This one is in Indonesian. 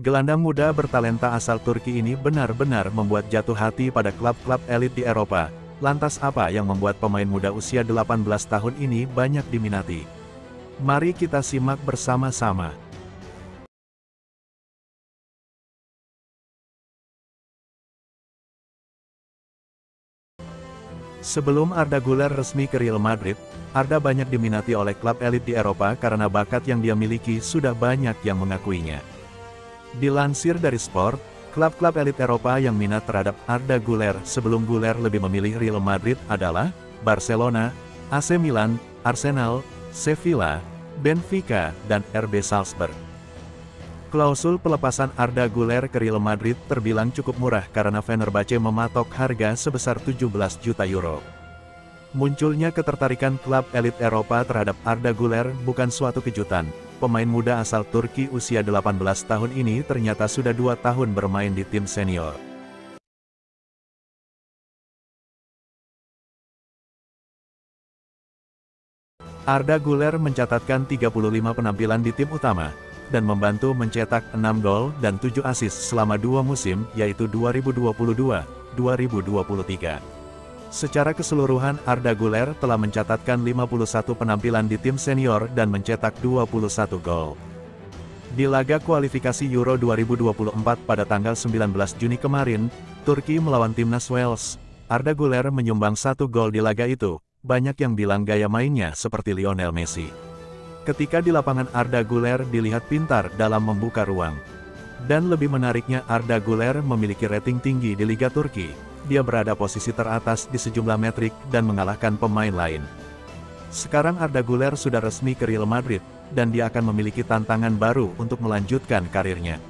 Gelandang muda bertalenta asal Turki ini benar-benar membuat jatuh hati pada klub-klub elit di Eropa. Lantas apa yang membuat pemain muda usia 18 tahun ini banyak diminati? Mari kita simak bersama-sama. Sebelum Arda Güler resmi ke Real Madrid, Arda banyak diminati oleh klub elit di Eropa karena bakat yang dia miliki sudah banyak yang mengakuinya. Dilansir dari Sport, klub-klub elit Eropa yang minat terhadap Arda Güler sebelum Güler lebih memilih Real Madrid adalah Barcelona, AC Milan, Arsenal, Sevilla, Benfica, dan RB Salzburg. Klausul pelepasan Arda Güler ke Real Madrid terbilang cukup murah karena Fenerbahce mematok harga sebesar 17 juta euro. Munculnya ketertarikan klub elit Eropa terhadap Arda Güler bukan suatu kejutan. Pemain muda asal Turki usia 18 tahun ini ternyata sudah 2 tahun bermain di tim senior. Arda Güler mencatatkan 35 penampilan di tim utama dan membantu mencetak 6 gol dan 7 assist selama 2 musim, yaitu 2022-2023. Secara keseluruhan, Arda Güler telah mencatatkan 51 penampilan di tim senior dan mencetak 21 gol. Di laga kualifikasi Euro 2024 pada tanggal 19 Juni kemarin, Turki melawan timnas Wales, Arda Güler menyumbang 1 gol di laga itu. Banyak yang bilang gaya mainnya seperti Lionel Messi. Ketika di lapangan, Arda Güler dilihat pintar dalam membuka ruang. Dan lebih menariknya, Arda Güler memiliki rating tinggi di Liga Turki. Dia berada posisi teratas di sejumlah metrik dan mengalahkan pemain lain. Sekarang Arda Güler sudah resmi ke Real Madrid, dan dia akan memiliki tantangan baru untuk melanjutkan karirnya.